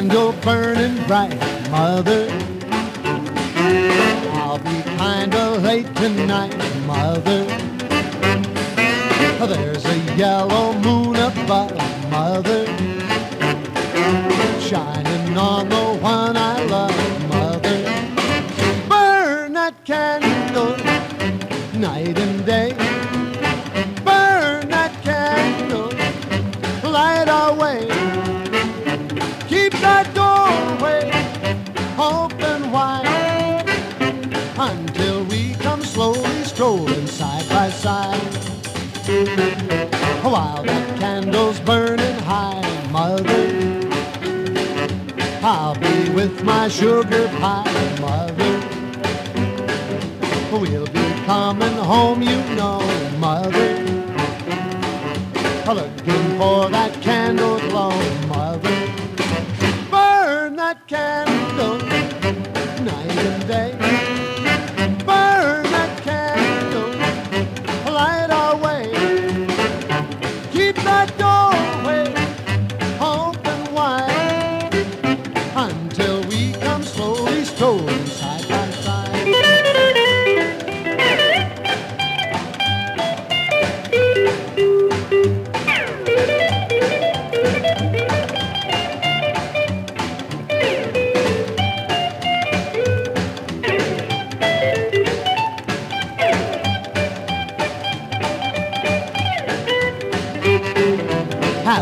candle burning bright, mother. I'll be kinda late tonight, mother. There's a yellow moon above, mother, shining on the one I love, mother. Burn that candle, night and day. Burn that candle, light our way. Keep that doorway open wide until we come slowly strolling side by side. While that candle's burning high, mother, I'll be with my sugar pie, mother. We'll be coming home, you know, mother, looking for that candle glow, mother. Burn that candle, night and day.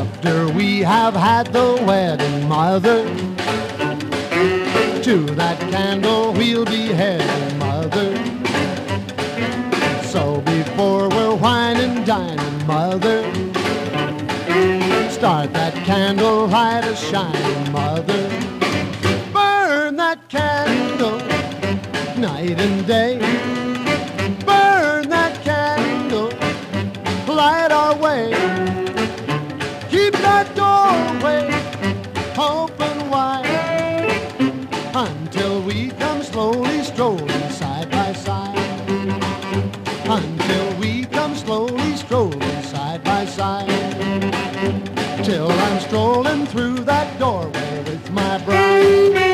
After we have had the wedding, mother, to that candle we'll be heading, mother. So before we're wine and dining, mother, start that candle light a shine, mother. Burn that candle, night and day. Burn that candle, light our way. Keep that doorway open wide until we come slowly strolling side by side. Until we come slowly strolling side by side. Till I'm strolling through that doorway with my bride.